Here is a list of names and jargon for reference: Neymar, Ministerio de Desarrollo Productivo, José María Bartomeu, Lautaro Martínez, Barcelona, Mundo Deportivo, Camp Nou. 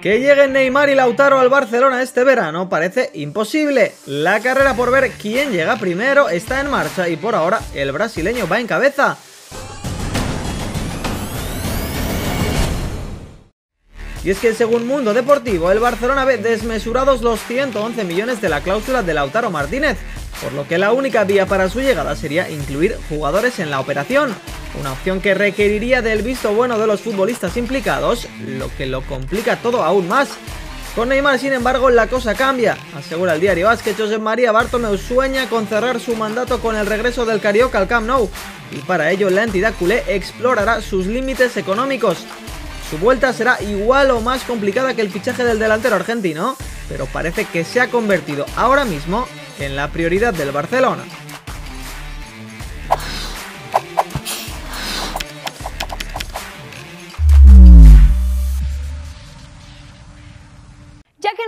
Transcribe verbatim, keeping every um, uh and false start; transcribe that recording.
Que lleguen Neymar y Lautaro al Barcelona este verano parece imposible. La carrera por ver quién llega primero está en marcha y por ahora el brasileño va en cabeza. Y es que según Mundo Deportivo, el Barcelona ve desmesurados los ciento once millones de la cláusula de Lautaro Martínez, por lo que la única vía para su llegada sería incluir jugadores en la operación. Una opción que requeriría del visto bueno de los futbolistas implicados, lo que lo complica todo aún más. Con Neymar, sin embargo, la cosa cambia. Asegura el diario AS que José María Bartomeu sueña con cerrar su mandato con el regreso del Carioca al Camp Nou, y para ello la entidad culé explorará sus límites económicos. Su vuelta será igual o más complicada que el fichaje del delantero argentino, pero parece que se ha convertido ahora mismo en la prioridad del Barcelona. Ya que